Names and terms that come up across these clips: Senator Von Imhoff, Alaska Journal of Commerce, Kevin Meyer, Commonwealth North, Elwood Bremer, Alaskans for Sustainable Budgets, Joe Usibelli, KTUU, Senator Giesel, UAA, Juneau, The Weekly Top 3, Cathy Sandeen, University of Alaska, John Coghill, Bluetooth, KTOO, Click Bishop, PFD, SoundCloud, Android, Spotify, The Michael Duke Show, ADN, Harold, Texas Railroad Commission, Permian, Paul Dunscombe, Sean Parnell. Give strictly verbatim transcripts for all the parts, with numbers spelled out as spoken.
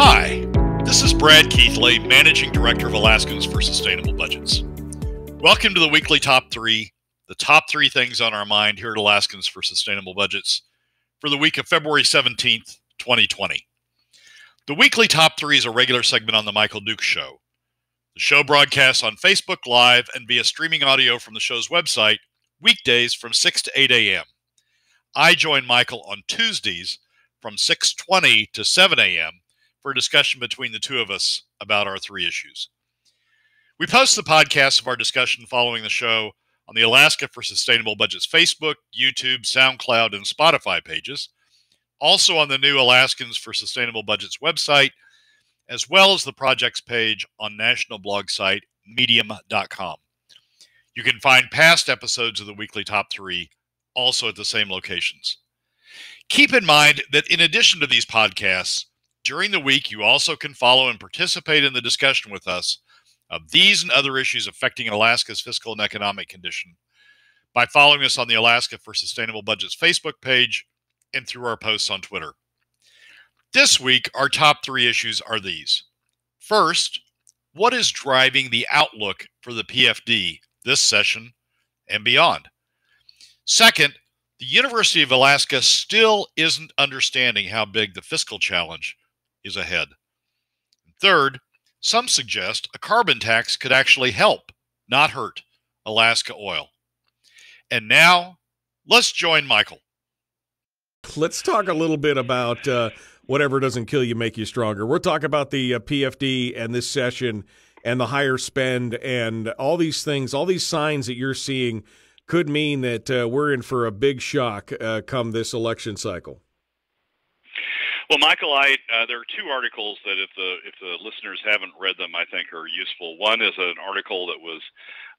Hi, this is Brad Keithley, Managing Director of Alaskans for Sustainable Budgets. Welcome to the weekly top three, the top three things on our mind here at Alaskans for Sustainable Budgets for the week of February seventeenth, twenty twenty. The weekly top three is a regular segment on The Michael Duke Show. The show broadcasts on Facebook Live and via streaming audio from the show's website weekdays from six to eight a m I join Michael on Tuesdays from six twenty to seven a m for a discussion between the two of us about our three issues. We post the podcast of our discussion following the show on the Alaska for Sustainable Budgets Facebook, YouTube, SoundCloud, and Spotify pages, also on the new Alaskans for Sustainable Budgets website, as well as the projects page on national blog site medium dot com. You can find past episodes of the weekly top three also at the same locations. Keep in mind that in addition to these podcasts, during the week, you also can follow and participate in the discussion with us of these and other issues affecting Alaska's fiscal and economic condition by following us on the Alaska for Sustainable Budgets Facebook page and through our posts on Twitter. This week, our top three issues are these. First, what is driving the outlook for the P F D this session and beyond? Second, the University of Alaska still isn't understanding how big the fiscal challenge is ahead. Third, some suggest a carbon tax could actually help, not hurt, Alaska oil. And now, let's join Michael. Let's talk a little bit about uh, whatever doesn't kill you, make you stronger. We'll talk about the uh, P F D and this session and the higher spend and all these things, all these signs that you're seeing could mean that uh, we're in for a big shock uh, come this election cycle. Well, Michael, I, uh, there are two articles that if the, if the listeners haven't read them, I think are useful. One is an article that was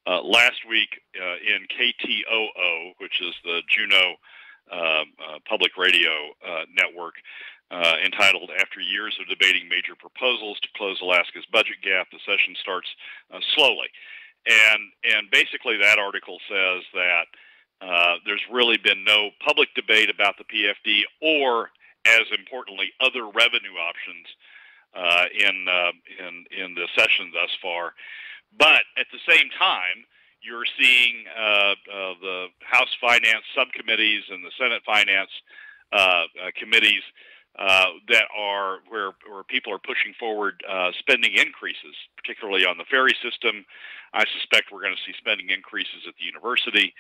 uh, last week uh, in K T O O, which is the Juneau uh, uh, public radio uh, network, uh, entitled After Years of Debating Major Proposals to Close Alaska's Budget Gap, the Session Starts uh, Slowly. And, and basically that article says that uh, there's really been no public debate about the P F D or, as importantly, other revenue options uh, in, uh, in, in the session thus far. But at the same time, you're seeing uh, uh, the House Finance subcommittees and the Senate Finance uh, uh, committees uh, that are where, where people are pushing forward uh, spending increases, particularly on the ferry system. I suspect we're going to see spending increases at the university,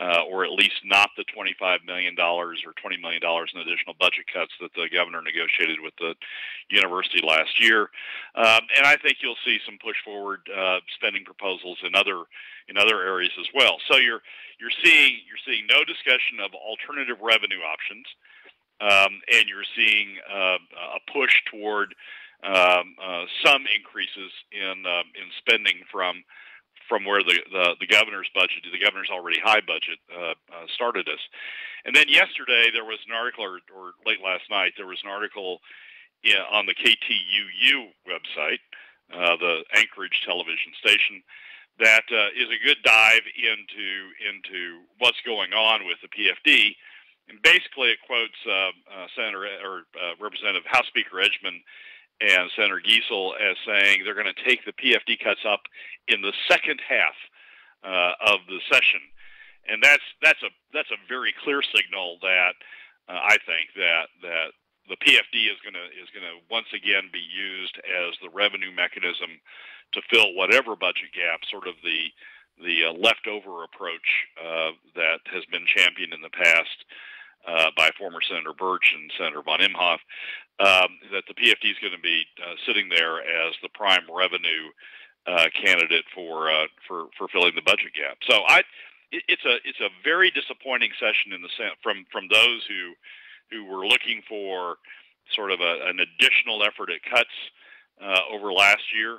uh, or at least not the twenty-five million dollars or twenty million dollars in additional budget cuts that the governor negotiated with the university last year. Um, and I think you'll see some push forward uh, spending proposals in other in other areas as well. So you're you're seeing you're seeing no discussion of alternative revenue options. Um, and you're seeing uh, a push toward um, uh, some increases in uh, in spending from from where the, the, the governor's budget, the governor's already high budget, uh, uh, started us. And then yesterday there was an article, or, or late last night, there was an article in, on the K T U U website, uh, the Anchorage television station, that uh, is a good dive into into what's going on with the P F D. And basically, it quotes uh, uh, Senator or uh, Representative House Speaker Edgman and Senator Giesel as saying they're going to take the P F D cuts up in the second half uh, of the session, and that's that's a that's a very clear signal that uh, I think that that the P F D is going to is going to once again be used as the revenue mechanism to fill whatever budget gap, sort of the the uh, leftover approach uh, that has been championed in the past Uh, by former Senator Birch and Senator Von Imhoff, um, that the P F D is going to be uh, sitting there as the prime revenue uh, candidate for, uh, for for filling the budget gap. So I, it's a it's a very disappointing session in the sense from from those who who were looking for sort of a, an additional effort at cuts uh, over last year,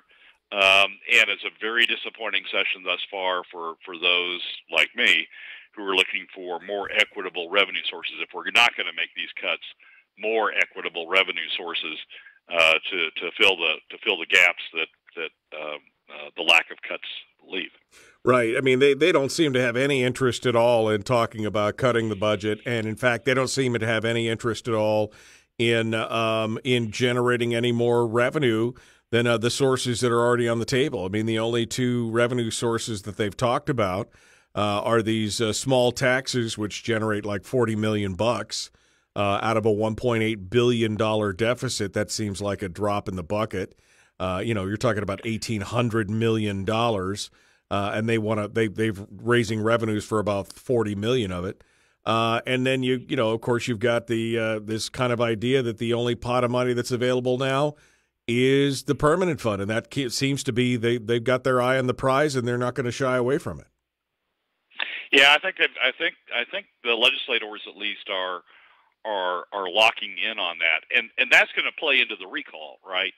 um, and it's a very disappointing session thus far for for those like me who are looking for more equitable revenue sources. If we're not going to make these cuts, more equitable revenue sources uh, to to fill the to fill the gaps that that um, uh, the lack of cuts leave. Right. I mean, they they don't seem to have any interest at all in talking about cutting the budget, and in fact, they don't seem to have any interest at all in um, in generating any more revenue than uh, the sources that are already on the table. I mean, the only two revenue sources that they've talked about uh, are these uh, small taxes, which generate like forty million bucks uh, out of a one point eight billion dollar deficit. That seems like a drop in the bucket. Uh, you know, you're talking about eighteen hundred million dollars, uh, and they want to they they've raising revenues for about forty million of it. Uh, and then you you know, of course, you've got the uh, this kind of idea that the only pot of money that's available now is the permanent fund, and that seems to be they they've got their eye on the prize, and they're not going to shy away from it. Yeah, I think I think I think the legislators at least are are are locking in on that, and and that's going to play into the recall, right?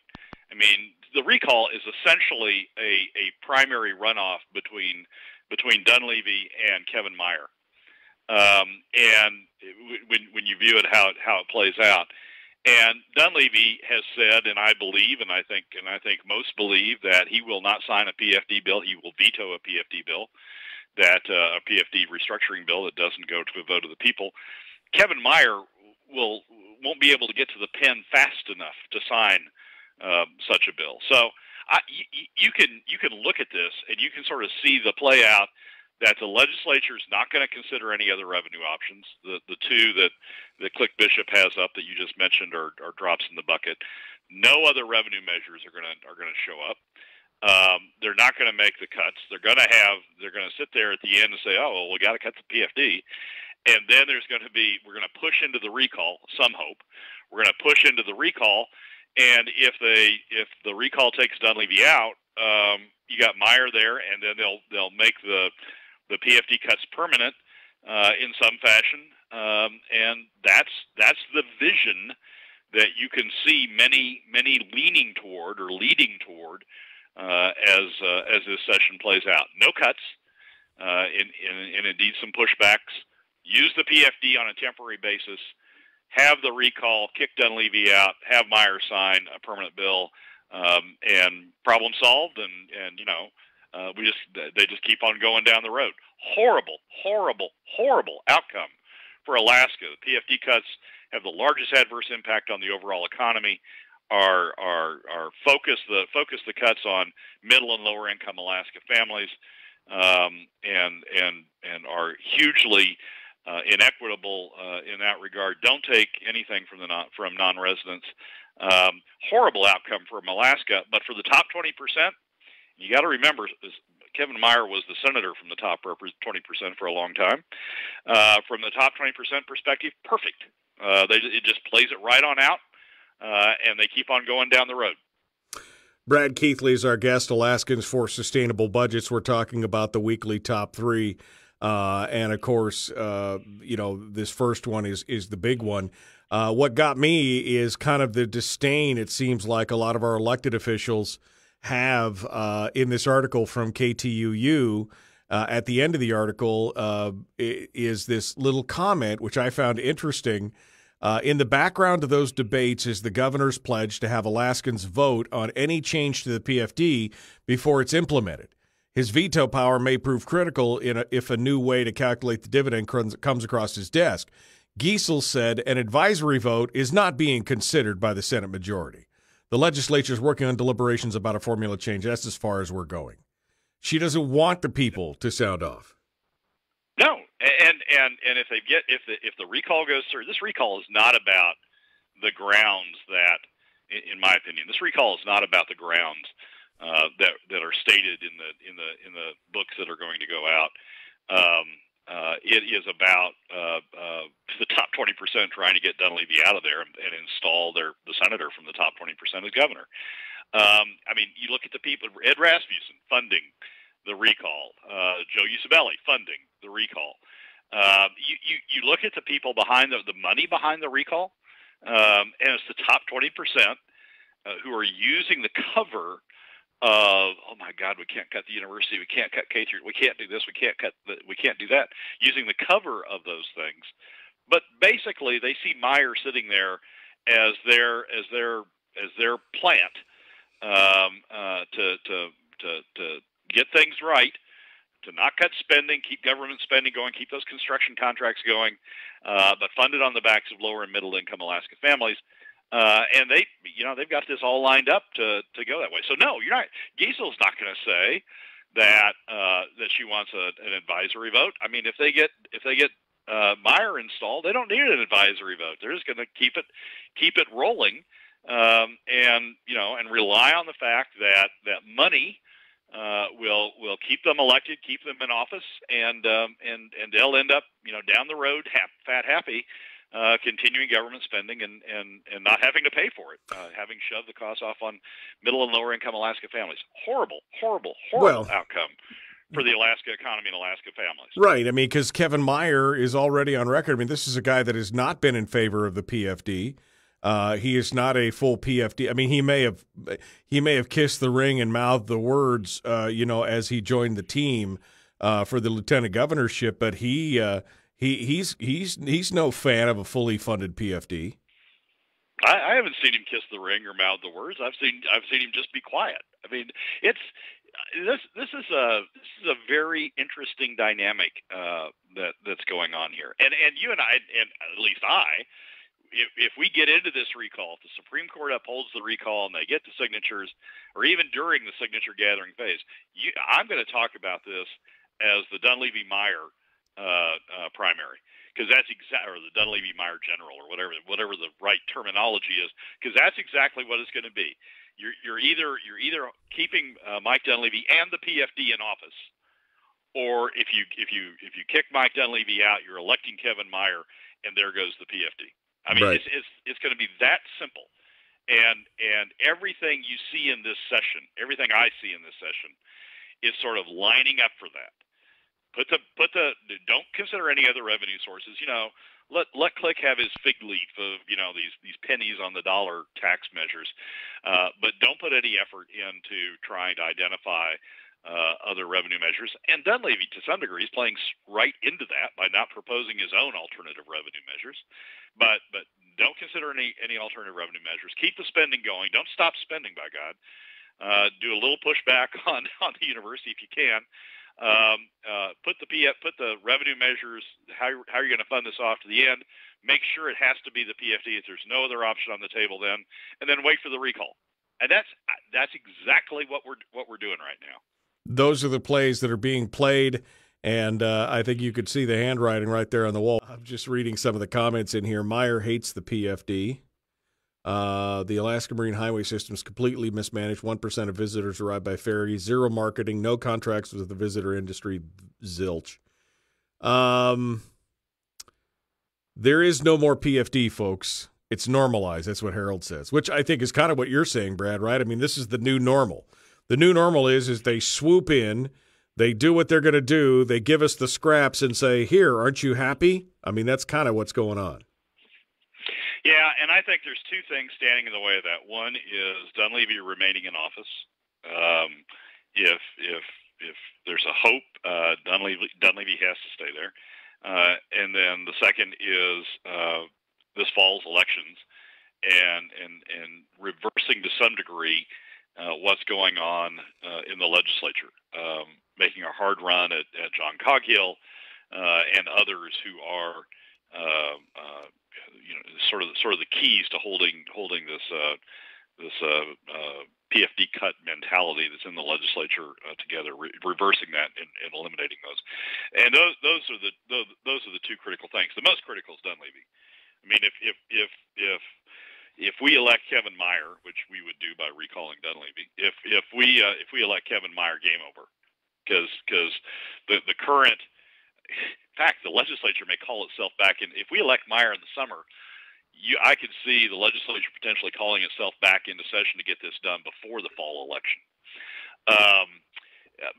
I mean, the recall is essentially a a primary runoff between between Dunleavy and Kevin Meyer. Um, and when, when you view it, how it, how it plays out. And Dunleavy has said, and I believe, and I think, and I think most believe that he will not sign a P F D bill. He will veto a P F D bill, that uh, a P F D restructuring bill that doesn't go to a vote of the people. Kevin Meyer will, won't be able to get to the pen fast enough to sign um, such a bill. So I, you, you can, you can look at this and you can sort of see the play out that the legislature is not going to consider any other revenue options. The the two that the Click Bishop has up that you just mentioned are, are drops in the bucket. No other revenue measures are going to are going to show up. Um, they're not going to make the cuts. They're going to have they're going to sit there at the end and say, oh, well, we got to cut the P F D, and then there's going to be we're going to push into the recall. Some hope we're going to push into the recall, and if they if the recall takes Dunleavy out, um, you got Meyer there, and then they'll they'll make the the P F D cuts permanent uh, in some fashion, um, and that's that's the vision that you can see many many leaning toward or leading toward uh, as uh, as this session plays out. No cuts, uh, and, and, and indeed some pushbacks. Use the P F D on a temporary basis. Have the recall, kick Dunleavy out, have Meyer sign a permanent bill, um, and problem solved. And and you know. Uh, we just they just keep on going down the road. Horrible, horrible, horrible outcome for Alaska. The P F D cuts have the largest adverse impact on the overall economy. Our our our focus the focus the cuts on middle and lower income Alaska families, um, and and and are hugely uh, inequitable uh, in that regard. Don't take anything from the non, from non-residents. Um, horrible outcome from Alaska, but for the top twenty percent. You got to remember, Kevin Meyer was the senator from the top twenty percent for a long time. Uh, from the top twenty percent perspective, perfect. Uh, they, it just plays it right on out, uh, and they keep on going down the road. Brad Keithley is our guest, Alaskans for Sustainable Budgets. We're talking about the weekly top three. Uh, and, of course, uh, you know, this first one is, is the big one. Uh, what got me is kind of the disdain, it seems like, a lot of our elected officials have uh, in this article from K T U U. Uh, at the end of the article uh, is this little comment, which I found interesting. Uh, in the background of those debates is the governor's pledge to have Alaskans vote on any change to the P F D before it's implemented. His veto power may prove critical in a, if a new way to calculate the dividend comes across his desk. Giesel said an advisory vote is not being considered by the Senate majority. The legislature is working on deliberations about a formula change. That's as far as we're going. She doesn't want the people to sound off. No, and and and if they get if the if the recall goes through, this recall is not about the grounds that, in my opinion, this recall is not about the grounds uh, that that are stated in the in the in the books that are going to go out. Um, uh, it is about uh, uh, the top twenty percent trying to get Dunleavy out of there and, and install their the senator from the top twenty percent as governor. Um, I mean, you look at the people: Ed Rasmussen funding the recall, uh, Joe Usibelli funding the recall. Uh, you, you you look at the people behind the the money behind the recall, um, and it's the top twenty percent uh, who are using the cover of, oh my God, we can't cut the university, we can't cut K through, we can't do this, we can't cut, the, we can't do that, using the cover of those things. But basically, they see Meyer sitting there as their as their as their plant um, uh, to, to to to get things right, to not cut spending, keep government spending going, keep those construction contracts going, uh, but funded on the backs of lower and middle income Alaska families. Uh, and they, you know, they've got this all lined up to, to go that way. So no, you're not. Giesel's not going to say that uh, that she wants a, an advisory vote. I mean, if they get if they get uh, Meyer installed, they don't need an advisory vote. They're just going to keep it keep it rolling, um, and you know, and rely on the fact that that money uh, will will keep them elected, keep them in office, and um, and and they'll end up, you know, down the road, hap, fat happy. Uh, continuing government spending and, and, and not having to pay for it, uh, having shoved the cost off on middle and lower-income Alaska families. Horrible, horrible, horrible well, outcome for the Alaska economy and Alaska families. Right. I mean, because Kevin Meyer is already on record. I mean, this is a guy that has not been in favor of the P F D. Uh, he is not a full P F D. I mean, he may have he may have kissed the ring and mouthed the words, uh, you know, as he joined the team uh, for the lieutenant governorship, but he uh, – He, he's he's he's no fan of a fully funded P F D. I, I haven't seen him kiss the ring or mouth the words. I've seen I've seen him just be quiet. I mean, it's this this is a this is a very interesting dynamic uh, that that's going on here. And and you and I, and at least I, if, if we get into this recall, if the Supreme Court upholds the recall and they get the signatures, or even during the signature gathering phase, you, I'm going to talk about this as the Dunleavy Meyer. Uh, uh, primary, because that's exactly, or the Dunleavy Meyer general, or whatever, whatever the right terminology is, because that's exactly what it's going to be. You're, you're either you're either keeping uh, Mike Dunleavy and the P F D in office, or if you if you if you kick Mike Dunleavy out, you're electing Kevin Meyer, and there goes the P F D. I mean, right. it's it's it's going to be that simple, and and everything you see in this session, everything I see in this session, is sort of lining up for that. Put the put the don't consider any other revenue sources. You know, let let Click have his fig leaf of, you know, these these pennies on the dollar tax measures, uh, but don't put any effort into trying to identify uh, other revenue measures. And Dunleavy, to some degree, is playing right into that by not proposing his own alternative revenue measures. But but don't consider any any alternative revenue measures. Keep the spending going. Don't stop spending, by God. Uh, do a little pushback on on the university if you can. Um, uh, put the P F, put the revenue measures, how, how are you going to fund this off to the end? Make sure it has to be the P F D if there's no other option on the table then, and then wait for the recall. And that's that's exactly what we're what we're doing right now. Those are the plays that are being played, and uh, I think you could see the handwriting right there on the wall. I'm just reading some of the comments in here. Meyer hates the P F D. Uh, the Alaska Marine Highway System is completely mismanaged. one percent of visitors arrive by ferry, zero marketing, no contracts with the visitor industry, zilch. Um, there is no more P F D, folks. It's normalized. That's what Harold says, which I think is kind of what you're saying, Brad, right? I mean, this is the new normal. The new normal is, is they swoop in, they do what they're going to do, they give us the scraps and say, here, aren't you happy? I mean, that's kind of what's going on. Yeah, and I think there's two things standing in the way of that. One is Dunleavy remaining in office. Um, if if if there's a hope, uh, Dunleavy Dunleavy has to stay there. Uh, and then the second is uh, this fall's elections, and and and reversing to some degree uh, what's going on uh, in the legislature, um, making a hard run at, at John Coghill uh, and others who are. Uh, uh, you know, sort of, sort of the keys to holding, holding this, uh, this uh, uh, P F D cut mentality that's in the legislature uh, together, re reversing that and, and eliminating those. And those, those are the, those, those are the two critical things. The most critical is Dunleavy. I mean, if, if, if, if, if we elect Kevin Meyer, which we would do by recalling Dunleavy, if, if we, uh, if we elect Kevin Meyer, game over, because, because the, the current. In fact, the legislature may call itself back in. If we elect Meyer in the summer, you, I could see the legislature potentially calling itself back into session to get this done before the fall election. Um,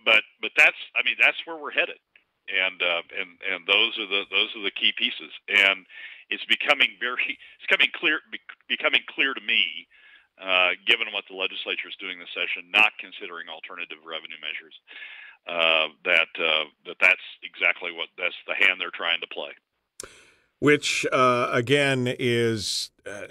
but but that's I mean that's where we're headed, and uh, and and those are the those are the key pieces, and it's becoming very it's coming clear becoming clear to me. Uh, given what the legislature is doing this session, not considering alternative revenue measures, uh, that uh, that that's exactly what that's the hand they're trying to play. Which uh, again is, uh,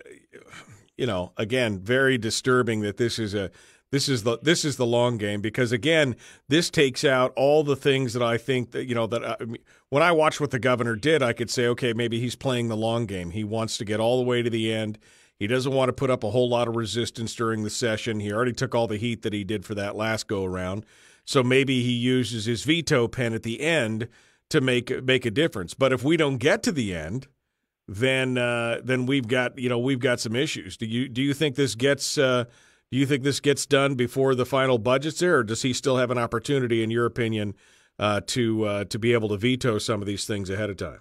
you know, again very disturbing that this is a This is the this is the long game, because again, this takes out all the things that I think that, you know, that I, when I watched what the governor did, I could say, okay, maybe he's playing the long game. He wants to get all the way to the end. He doesn't want to put up a whole lot of resistance during the session. He already took all the heat that he did for that last go around. So maybe he uses his veto pen at the end to make make a difference. But if we don't get to the end, then uh, then we've got you know we've got some issues. Do you do you think this gets uh, Do you think this gets done before the final budget's there, or does he still have an opportunity, in your opinion, uh, to uh, to be able to veto some of these things ahead of time?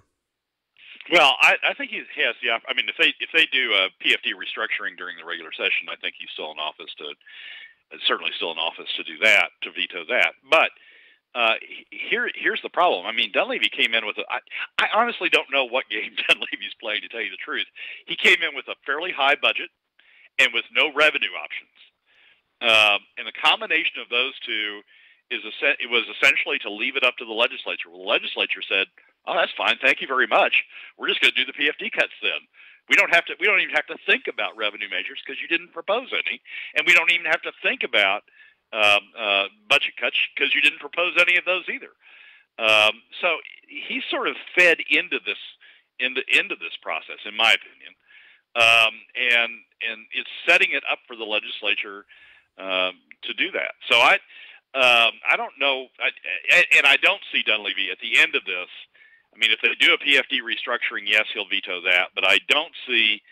Well, I, I think he has the – I mean, if they if they do a P F D restructuring during the regular session, I think he's still in office to – certainly still in office to do that, to veto that. But uh, here here's the problem. I mean, Dunleavy came in with – I I honestly don't know what game Dunleavy's playing, to tell you the truth. He came in with a fairly high budget and with no revenue options. Um, and the combination of those two is it was essentially to leave it up to the legislature. Well, the legislature said, "Oh, that's fine. Thank you very much. We're just going to do the P F D cuts then. We don't have to. We don't even have to think about revenue measures because you didn't propose any, and we don't even have to think about um, uh, budget cuts because you didn't propose any of those either." Um, so he's sort of fed into this into into this process, in my opinion. Um, and, and it's setting it up for the legislature, um, to do that. So I, um, I don't know. I, I, and I don't see Dunleavy at the end of this. I mean, if they do a P F D restructuring, yes, he'll veto that, but I don't see,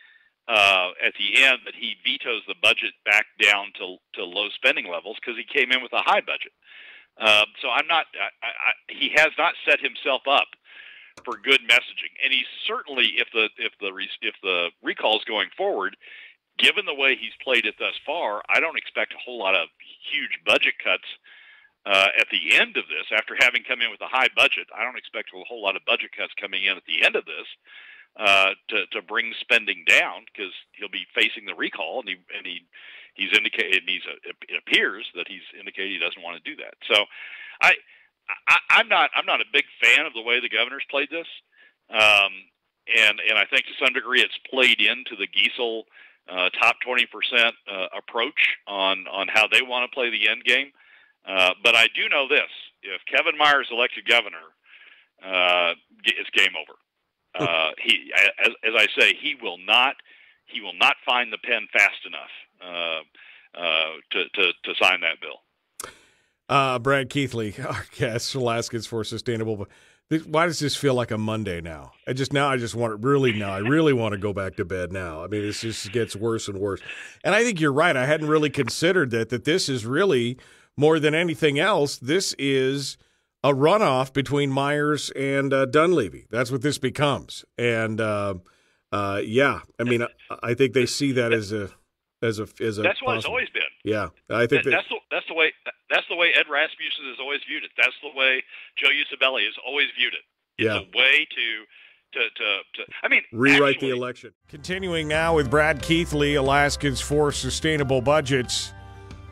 uh, at the end that he vetoes the budget back down to, to low spending levels, 'cause he came in with a high budget. Um, so I'm not, I, I, he has not set himself up for good messaging, and he certainly, if the if the if the recall's going forward, given the way he's played it thus far, I don't expect a whole lot of huge budget cuts uh, at the end of this. After having come in with a high budget, I don't expect a whole lot of budget cuts coming in at the end of this uh, to to bring spending down, because he'll be facing the recall, and he and he he's indicated he's it appears that he's indicated he doesn't want to do that. So, I. I, I'm not. I'm not a big fan of the way the governor's played this, um, and and I think to some degree it's played into the Giesel uh, top twenty percent uh, approach on on how they want to play the end game. Uh, but I do know this: if Kevin Meyer is elected governor, uh, it's game over. Uh, he, as, as I say, he will not. He will not find the pen fast enough uh, uh, to, to to sign that bill. Uh, Brad Keithley, our guest, Alaskans for Sustainable. Why does this feel like a Monday now? I just now I just want it really now. I really want to go back to bed now. I mean, it just gets worse and worse. And I think you're right. I hadn't really considered that, that this is really, more than anything else, this is a runoff between Myers and uh, Dunleavy. That's what this becomes. And, uh, uh, yeah, I mean, I, I think they see that as a As a, as a that's what possible. It's always been. Yeah, I think that, that's the, that's the way that's the way Ed Rasmussen has always viewed it. That's the way Joe Usibelli has always viewed it. It's yeah. a way to to to, to I mean rewrite actually, the election. Continuing now with Brad Keithley, Alaskans for Sustainable Budgets.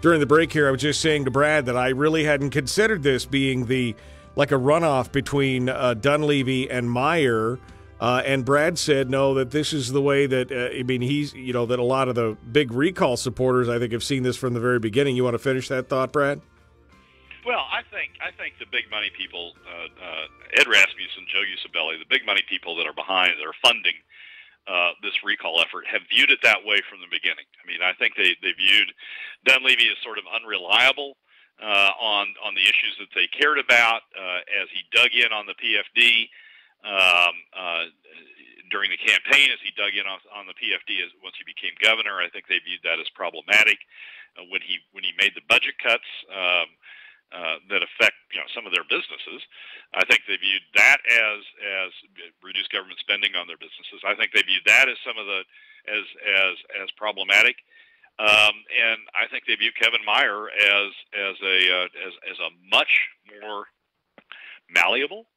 During the break here, I was just saying to Brad that I really hadn't considered this being the like a runoff between uh, Dunleavy and Meyer. Uh, and Brad said, no, that this is the way that, uh, I mean, he's, you know, that a lot of the big recall supporters, I think, have seen this from the very beginning. You want to finish that thought, Brad? Well, I think I think the big money people, uh, uh, Ed Rasmussen, Joe Usibelli, the big money people that are behind, that are funding uh, this recall effort, have viewed it that way from the beginning. I mean, I think they, they viewed Dunleavy as sort of unreliable uh, on, on the issues that they cared about uh, as he dug in on the P F D. Um, uh, during the campaign, as he dug in on, on the P F D as, once he became governor, I think they viewed that as problematic. Uh, when he when he made the budget cuts um, uh, that affect you know some of their businesses, I think they viewed that as as reduced government spending on their businesses. I think they viewed that as some of the as as as problematic, um, and I think they view Kevin Meyer as as a uh, as as a much more malleable.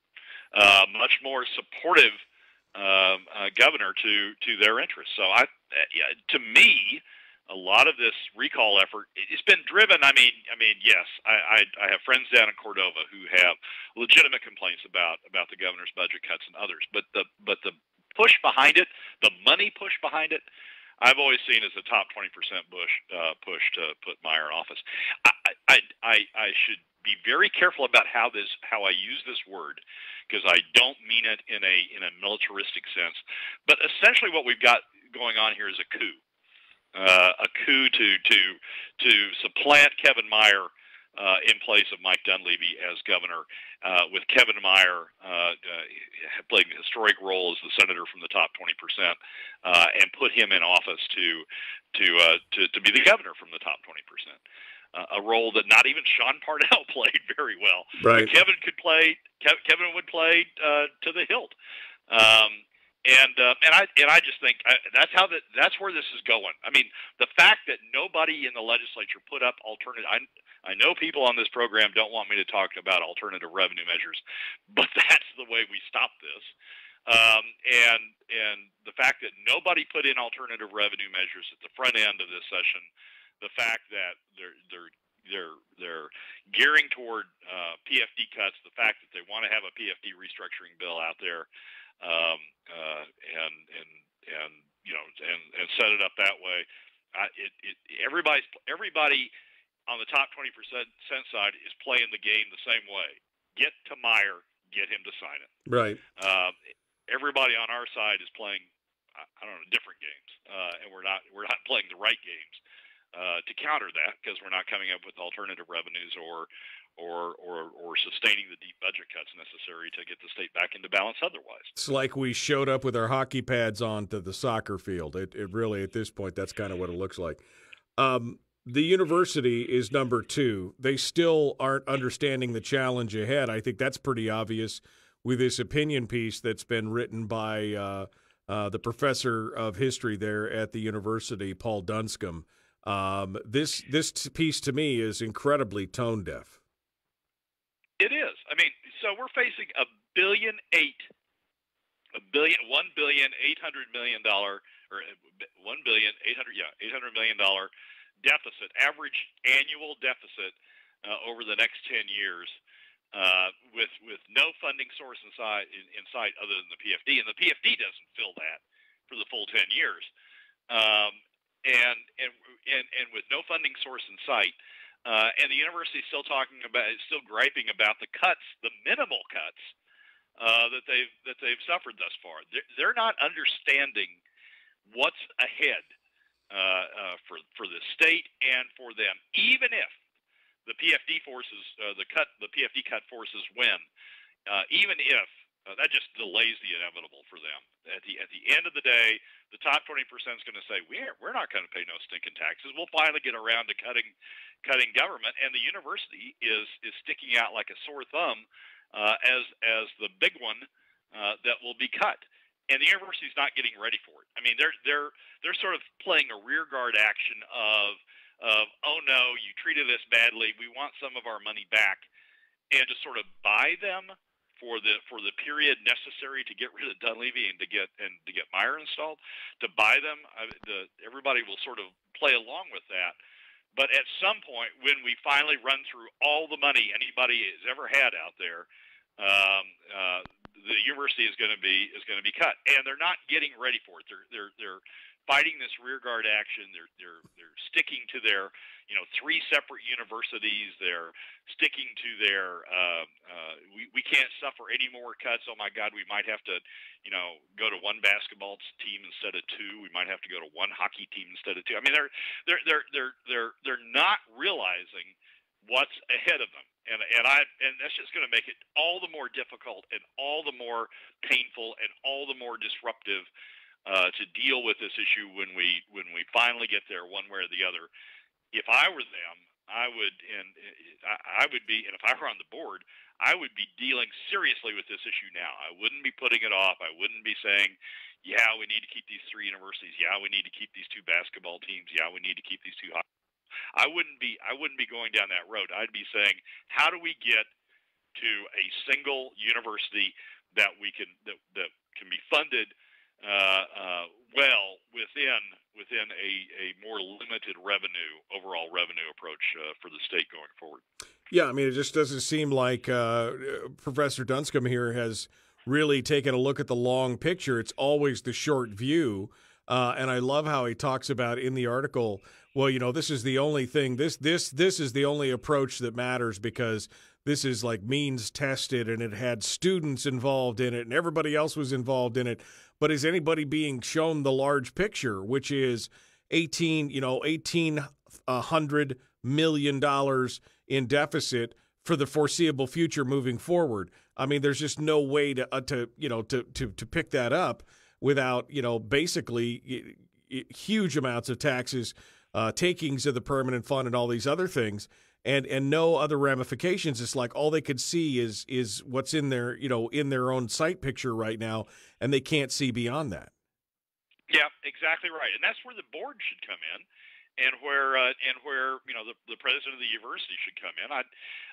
Uh, much more supportive uh, uh, governor to to their interests. So, I, uh, to me, a lot of this recall effort, it's been driven. I mean, I mean, yes, I, I, I have friends down in Cordova who have legitimate complaints about about the governor's budget cuts and others. But the but the push behind it, the money push behind it, I've always seen as the top twenty percent Bush uh, push to put Meyer in office. I, I, I, I should be very careful about how this, how I use this word, because I don't mean it in a in a militaristic sense. But essentially, what we've got going on here is a coup, uh, a coup to to to supplant Kevin Meyer uh, in place of Mike Dunleavy as governor. Uh, with Kevin Meyer uh, uh, playing a historic role as the senator from the top twenty percent, uh, and put him in office to to uh, to, to be the governor from the top twenty percent. Uh, a role that not even Sean Parnell played very well. Right. But Kevin could play. Kev- Kevin would play uh, to the hilt, um, and uh, and I and I just think I, that's how that that's where this is going. I mean, the fact that nobody in the legislature put up alternative. I, I know people on this program don't want me to talk about alternative revenue measures, but that's the way we stop this. Um, and and the fact that nobody put in alternative revenue measures at the front end of this session. The fact that they're they're they're they're gearing toward uh, P F D cuts, the fact that they want to have a P F D restructuring bill out there, um, uh, and and and you know and, and set it up that way. I, it, it, everybody's everybody on the top twenty percent side is playing the game the same way. Get to Meyer, get him to sign it. Right. Uh, everybody on our side is playing, I, I don't know, different games, uh, and we're not we're not playing the right games. Uh, to counter that, because we're not coming up with alternative revenues or, or, or, or sustaining the deep budget cuts necessary to get the state back into balance otherwise. It's like we showed up with our hockey pads on to the soccer field. It, it really, at this point, that's kind of what it looks like. Um, the university is number two. They still aren't understanding the challenge ahead. I think that's pretty obvious with this opinion piece that's been written by uh, uh, the professor of history there at the university, Paul Dunscombe. Um, this this piece to me is incredibly tone deaf. It is. I mean, so we're facing a billion eight, a billion one billion eight hundred million dollar or one billion eight hundred yeah eight hundred million dollar deficit, average annual deficit uh, over the next ten years, uh, with with no funding source in sight in, in sight other than the P F D, and the P F D doesn't fill that for the full ten years. Um, And, and and and with no funding source in sight, uh, and the university is still talking about, is still griping about the cuts, the minimal cuts uh, that they've that they've suffered thus far. They're, they're not understanding what's ahead uh, uh, for for the state and for them. Even if the P F D forces, uh, the cut, the P F D cut forces win, uh, even if. Uh, that just delays the inevitable for them. At the at the end of the day, the top twenty percent is going to say, we're we're not going to pay no stinking taxes. We'll finally get around to cutting cutting government, and the university is is sticking out like a sore thumb uh, as as the big one uh, that will be cut. And the university is not getting ready for it. I mean, they're they're they're sort of playing a rearguard action of of oh no, you treated us badly. We want some of our money back, and to sort of buy them. For the for the period necessary to get rid of Dunleavy and to get and to get Meyer installed, to buy them, I, the, everybody will sort of play along with that. But at some point, when we finally run through all the money anybody has ever had out there, um, uh, the university is going to be is going to be cut, and they're not getting ready for it. They're they're they're fighting this rearguard action. They're they're they're sticking to their you know three separate universities. They're sticking to their uh, uh, we we can't suffer any more cuts. Oh my God, we might have to you know go to one basketball team instead of two. We might have to go to one hockey team instead of two. I mean they're they're they're they're they're they're not realizing what's ahead of them. And and I and that's just going to make it all the more difficult and all the more painful and all the more disruptive uh, to deal with this issue when we when we finally get there one way or the other. If I were them, I would and I would be and if I were on the board, I would be dealing seriously with this issue now. I wouldn't be putting it off. I wouldn't be saying, yeah, we need to keep these three universities. Yeah, we need to keep these two basketball teams. Yeah, we need to keep these two. I wouldn't be I wouldn't be going down that road. I'd be saying, how do we get to a single university that we can that, that can be funded uh, uh, well within within a, a more limited revenue overall revenue approach uh, for the state going forward? Yeah, I mean, it just doesn't seem like uh, Professor Dunscombe here has really taken a look at the long picture. It's always the short view. Uh, and I love how he talks about in the article, well, you know, this is the only thing, this this this is the only approach that matters because this is like means tested and it had students involved in it and everybody else was involved in it. But is anybody being shown the large picture, which is eighteen, you know, eighteen hundred million dollars in deficit for the foreseeable future moving forward? I mean, there's just no way to uh, to you know to to to pick that up without, you know, basically huge amounts of taxes, uh, takings of the permanent fund and all these other things, and and no other ramifications. It's like all they could see is is what's in their, you know, in their own sight picture right now, and they can't see beyond that. Yeah, exactly right. And that's where the board should come in, and where uh, and where you know the, the president of the university should come in. I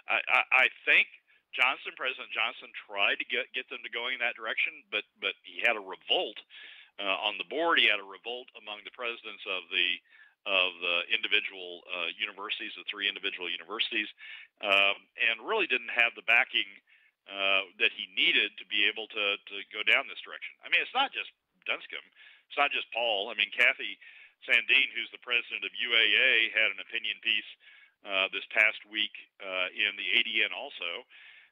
I, I think Johnson, President Johnson, tried to get get them to going in that direction, but but he had a revolt uh, on the board. He had a revolt among the presidents of the of the individual uh, universities, the three individual universities, um, and really didn't have the backing uh, that he needed to be able to to go down this direction. I mean, it's not just Dunscombe, it's not just Paul. I mean, Cathy Sandeen, who's the president of U A A, had an opinion piece uh, this past week uh, in the A D N also.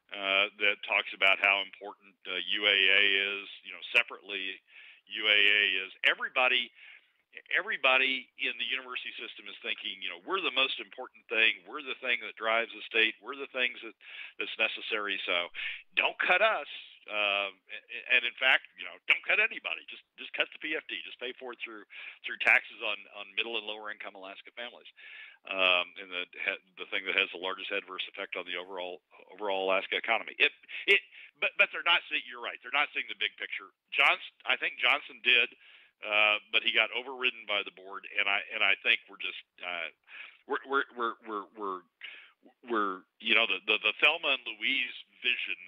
Uh, that talks about how important uh, U A A is, you know, separately. U A A is everybody, everybody in the university system is thinking, you know, we're the most important thing. We're the thing that drives the state. We're the things that, that's necessary. So don't cut us. Uh, and in fact, you know, don't cut anybody. Just, just cut the P F D. Just pay for it through, through taxes on, on middle and lower income Alaska families. Um, and the the thing that has the largest adverse effect on the overall overall Alaska economy. It it but but they're not seeing. You're right. They're not seeing the big picture. Johnson, I think Johnson did, uh, but he got overridden by the board. And I and I think we're just uh, we're, we're we're we're we're we're you know the the, the Thelma and Louise vision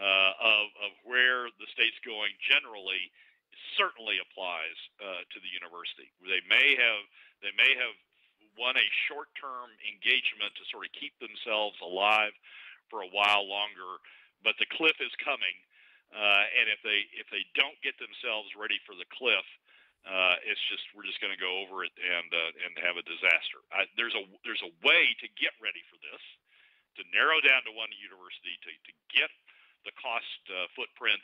uh, of of where the state's going generally certainly applies uh, to the university. They may have they may have. won a short-term engagement to sort of keep themselves alive for a while longer, but the cliff is coming, uh, and if they if they don't get themselves ready for the cliff, uh, it's just we're just going to go over it and uh, and have a disaster. I, there's a there's a way to get ready for this, to narrow down to one university, to to get the cost uh, footprint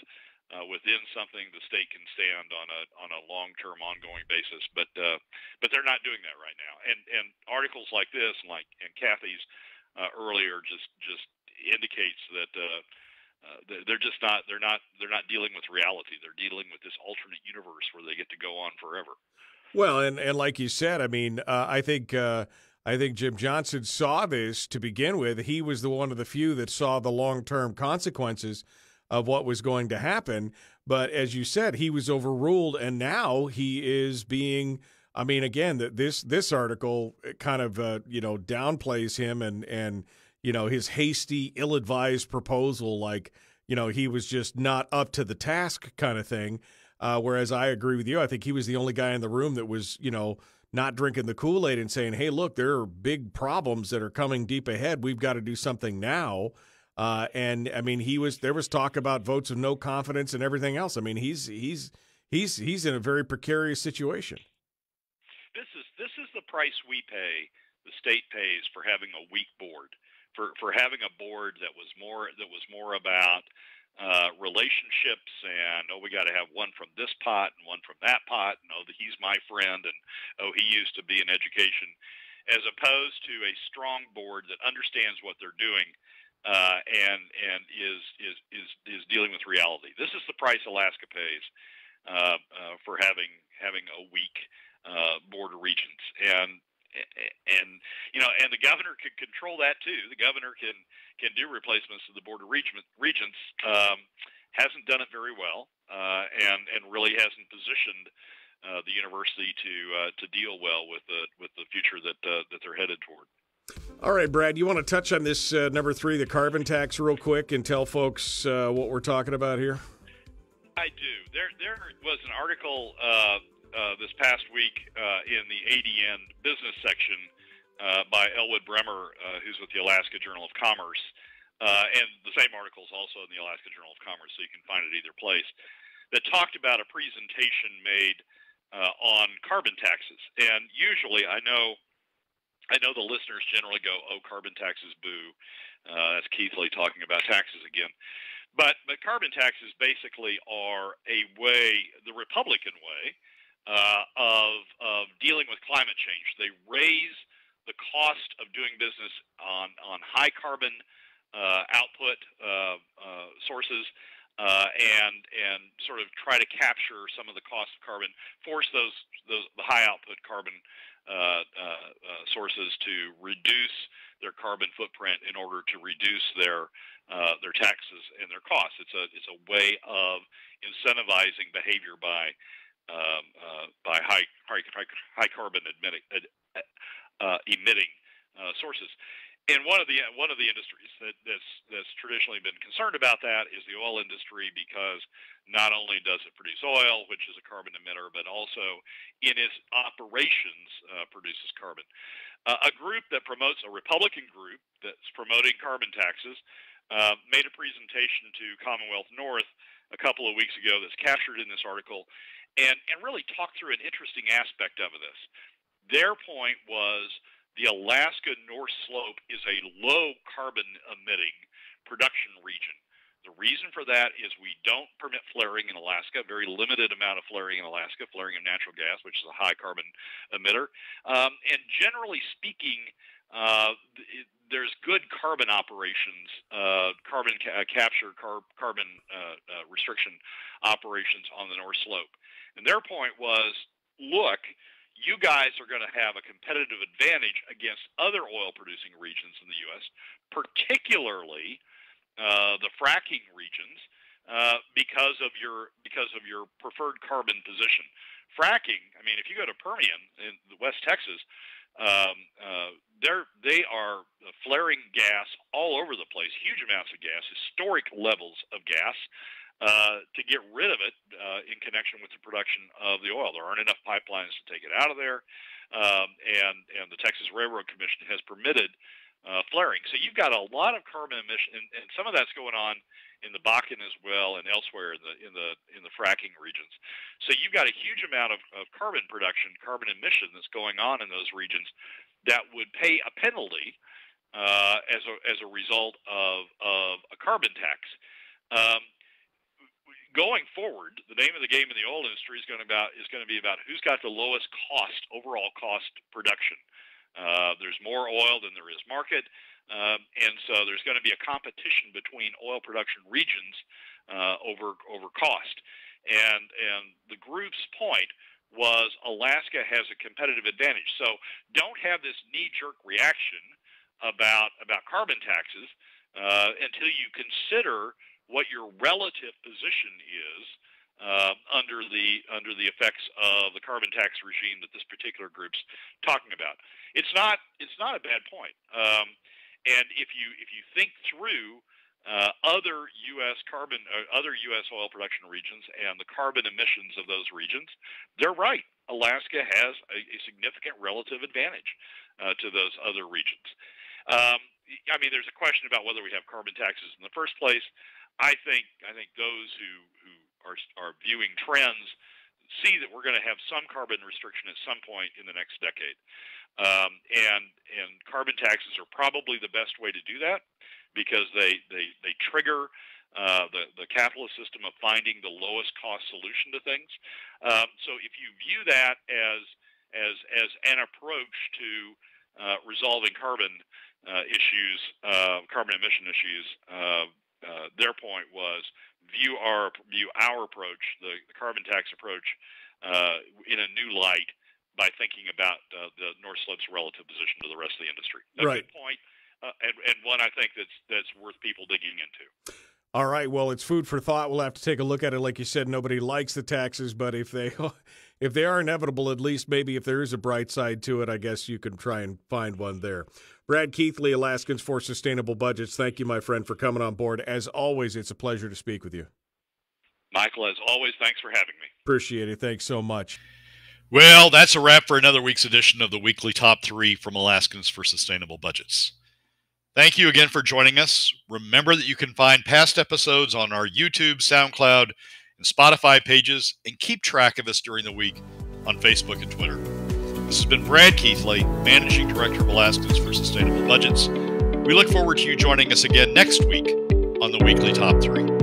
Uh, within something the state can stand on a on a long-term, ongoing basis, but uh, but they're not doing that right now. And and articles like this, and like and Kathy's uh, earlier, just just indicates that uh, uh, they're just not they're not they're not dealing with reality. They're dealing with this alternate universe where they get to go on forever. Well, and and like you said, I mean, uh, I think uh, I think Jim Johnson saw this to begin with. He was the one of the few that saw the long-term consequences of what was going to happen. But as you said, he was overruled, and now he is being, I mean, again, that this this article kind of, uh, you know, downplays him and, and, you know, his hasty, ill-advised proposal, like, you know, he was just not up to the task kind of thing. Uh, whereas I agree with you. I think he was the only guy in the room that was, you know, not drinking the Kool-Aid and saying, hey, look, there are big problems that are coming deep ahead. We've got to do something now. Uh, and I mean, he was, there was talk about votes of no confidence and everything else. I mean, he's, he's, he's, he's in a very precarious situation. This is, this is the price we pay, the state pays for having a weak board, for, for having a board that was more, that was more about, uh, relationships and, oh, we got to have one from this pot and one from that pot. And, oh, he's my friend. And, oh, he used to be in education, as opposed to a strong board that understands what they're doing. Uh, and and is, is is is dealing with reality. This is the price Alaska pays uh, uh, for having having a weak uh, board of regents, and and you know, and the governor could control that too. The governor can can do replacements of the board of regents. Um, hasn't done it very well, uh, and and really hasn't positioned uh, the university to uh, to deal well with the with the future that uh, that they're headed toward. All right, Brad, you want to touch on this uh, number three, the carbon tax, real quick, and tell folks uh, what we're talking about here? I do. There, there was an article uh, uh, this past week uh, in the A D N business section uh, by Elwood Bremer, uh, who's with the Alaska Journal of Commerce, uh, and the same article is also in the Alaska Journal of Commerce, so you can find it either place, that talked about a presentation made uh, on carbon taxes. And usually I know I know the listeners generally go, oh, carbon taxes, boo. Uh, that's Keithley talking about taxes again. But but carbon taxes basically are a way, the Republican way, uh, of of dealing with climate change. They raise the cost of doing business on, on high carbon uh, output uh, uh, sources uh, and and sort of try to capture some of the cost of carbon, force those those the high output carbon uh, uh, uh, sources to reduce their carbon footprint in order to reduce their uh, their taxes and their costs. It's a it's a way of incentivizing behavior by um, uh, by high high high carbon emitting. Uh, emitting uh, sources, and one of the one of the industries that that's, that's traditionally been concerned about that is the oil industry, because not only does it produce oil, which is a carbon emitter, but also in its operations uh, produces carbon. Uh, a group that promotes a Republican group that's promoting carbon taxes uh, made a presentation to Commonwealth North a couple of weeks ago that's captured in this article, and and really talked through an interesting aspect of this. Their point was the Alaska North Slope is a low-carbon-emitting production region. The reason for that is we don't permit flaring in Alaska, a very limited amount of flaring in Alaska, flaring of natural gas, which is a high-carbon emitter. Um, and generally speaking, uh, there's good carbon operations, uh, carbon ca- capture, car- carbon uh, uh, restriction operations on the North Slope. And their point was, look, you guys are going to have a competitive advantage against other oil-producing regions in the U S, particularly uh, the fracking regions, uh, because of your because of your preferred carbon position. Fracking, I mean, if you go to Permian in West Texas, um, uh, they're, they are flaring gas all over the place, huge amounts of gas, historic levels of gas, Uh, to get rid of it uh, in connection with the production of the oil. There aren't enough pipelines to take it out of there, um, and, and the Texas Railroad Commission has permitted uh, flaring. So you've got a lot of carbon emission, and, and some of that's going on in the Bakken as well and elsewhere in the in the, in the fracking regions. So you've got a huge amount of, of carbon production, carbon emission that's going on in those regions that would pay a penalty uh, as, a, as a result of, of a carbon tax. Um, Going forward, the name of the game in the oil industry is going to, about, is going to be about who's got the lowest cost, overall cost production. Uh, there's more oil than there is market, um, and so there's going to be a competition between oil production regions uh, over over cost. And and the group's point was Alaska has a competitive advantage. So don't have this knee-jerk reaction about about carbon taxes uh, until you consider what your relative position is uh, under the under the effects of the carbon tax regime that this particular group's talking about. It's not it's not a bad point. Um, and if you if you think through uh, other U S carbon, uh, other U S oil production regions and the carbon emissions of those regions, they're right. Alaska has a, a significant relative advantage uh, to those other regions. Um, I mean, there's a question about whether we have carbon taxes in the first place. I think I think those who, who are are viewing trends see that we're going to have some carbon restriction at some point in the next decade, um, and and carbon taxes are probably the best way to do that, because they they they trigger uh, the the capitalist system of finding the lowest cost solution to things. Um, so if you view that as as as an approach to uh, resolving carbon uh, issues, uh, carbon emission issues. Uh, Uh, their point was view our view our approach, the, the carbon tax approach, uh, in a new light by thinking about uh, the North Slope's relative position to the rest of the industry. That's right. A good point, uh, and, and one I think that's that's worth people digging into. All right. Well, it's food for thought. We'll have to take a look at it. Like you said, nobody likes the taxes, but if they if they are inevitable, at least maybe if there is a bright side to it, I guess you can try and find one there. Brad Keithley, Alaskans for Sustainable Budgets, thank you, my friend, for coming on board. As always, it's a pleasure to speak with you. Michael, as always, thanks for having me. Appreciate it. Thanks so much. Well, that's a wrap for another week's edition of the Weekly Top three from Alaskans for Sustainable Budgets. Thank you again for joining us. Remember that you can find past episodes on our YouTube, SoundCloud, and Spotify pages, and keep track of us during the week on Facebook and Twitter. This has been Brad Keithley, Managing Director of Alaskans for Sustainable Budgets. We look forward to you joining us again next week on the Weekly Top three.